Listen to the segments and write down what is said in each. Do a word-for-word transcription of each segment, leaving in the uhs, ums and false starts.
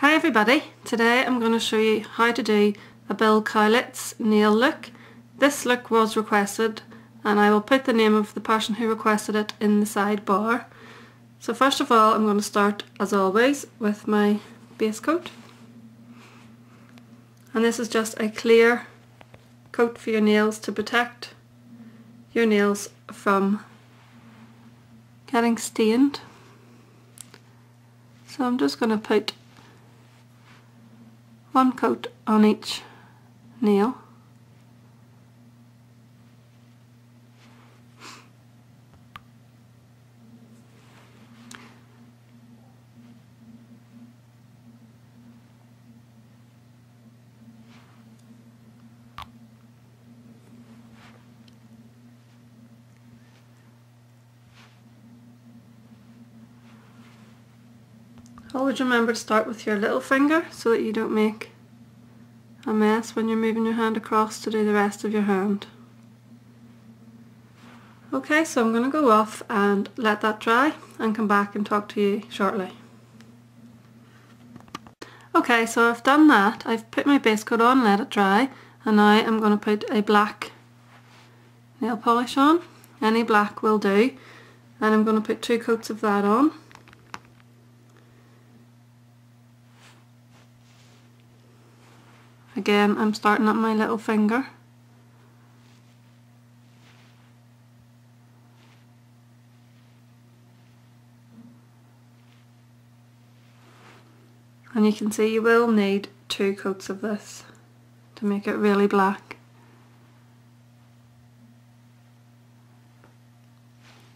Hi everybody, today I'm going to show you how to do a Bill Kaulitz nail look. This look was requested and I will put the name of the person who requested it in the sidebar. So first of all I'm going to start as always with my base coat, and this is just a clear coat for your nails to protect your nails from getting stained. So I'm just going to put one coat on each nail. Always remember to start with your little finger so that you don't make a mess when you're moving your hand across to do the rest of your hand. Okay, so I'm going to go off and let that dry and come back and talk to you shortly. Okay, so I've done that. I've put my base coat on, let it dry, and now I'm going to put a black nail polish on. Any black will do, and I'm going to put two coats of that on. Again, I'm starting at my little finger. And you can see you will need two coats of this to make it really black.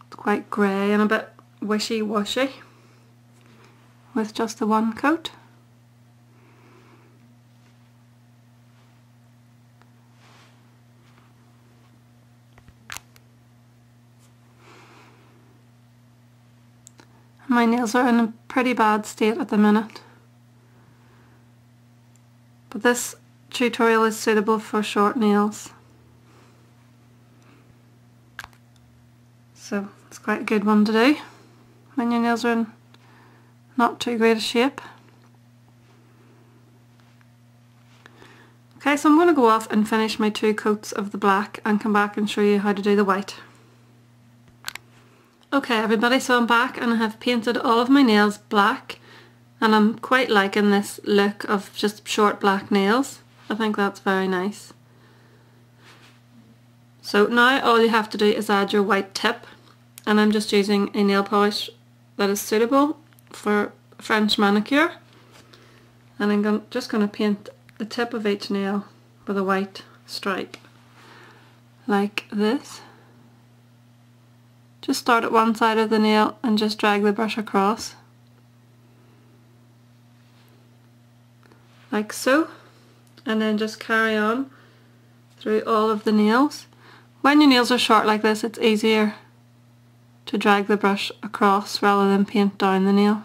It's quite grey and a bit wishy-washy with just the one coat. My nails are in a pretty bad state at the minute, but this tutorial is suitable for short nails, so it's quite a good one to do when your nails are in not too great a shape. Okay, so I'm going to go off and finish my two coats of the black and come back and show you how to do the white. Okay everybody, so I'm back and I have painted all of my nails black, and I'm quite liking this look of just short black nails. I think that's very nice. So now all you have to do is add your white tip, and I'm just using a nail polish that is suitable for French manicure, and I'm just going to paint the tip of each nail with a white stripe like this. Just start at one side of the nail and just drag the brush across, like so, and then just carry on through all of the nails. When your nails are short like this, it's easier to drag the brush across rather than paint down the nail.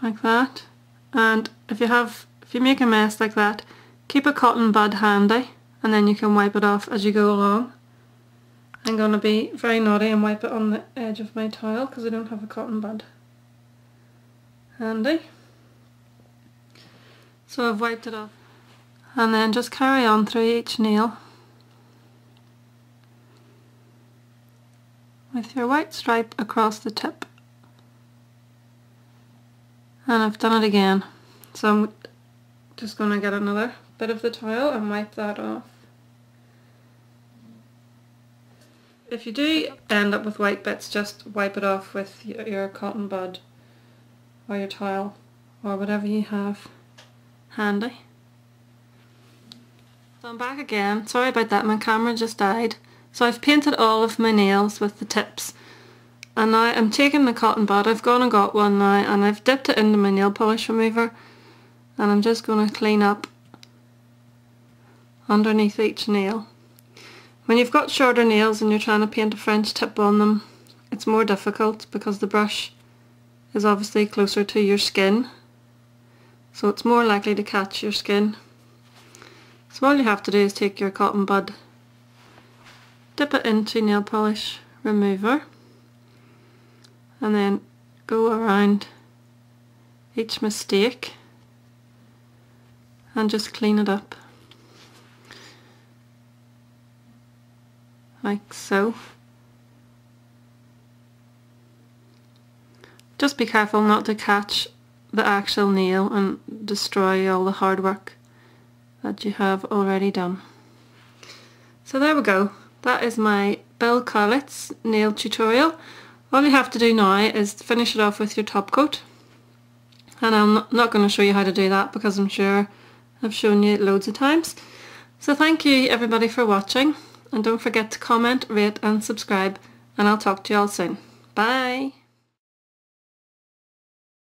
Like that. And if you have, if you make a mess like that, keep a cotton bud handy, and then you can wipe it off as you go along. I'm going to be very naughty and wipe it on the edge of my towel because I don't have a cotton bud handy. So I've wiped it off, and then just carry on through each nail with your white stripe across the tip. And I've done it again, so I'm just going to get another bit of the towel and wipe that off. If you do end up with white bits, just wipe it off with your cotton bud or your towel or whatever you have handy. So I'm back again. Sorry about that, my camera just died. So I've painted all of my nails with the tips, and now I'm taking the cotton bud, I've gone and got one now, and I've dipped it into my nail polish remover, and I'm just going to clean up underneath each nail. When you've got shorter nails and you're trying to paint a French tip on them, it's more difficult because the brush is obviously closer to your skin, so it's more likely to catch your skin. So all you have to do is take your cotton bud, dip it into nail polish remover, and then go around each mistake and just clean it up like so. Just be careful not to catch the actual nail and destroy all the hard work that you have already done. So there we go. That is my Bill Kaulitz nail tutorial. All you have to do now is finish it off with your top coat, and I'm not going to show you how to do that because I'm sure I've shown you loads of times. So thank you everybody for watching, and don't forget to comment, rate and subscribe, and I'll talk to you all soon. Bye!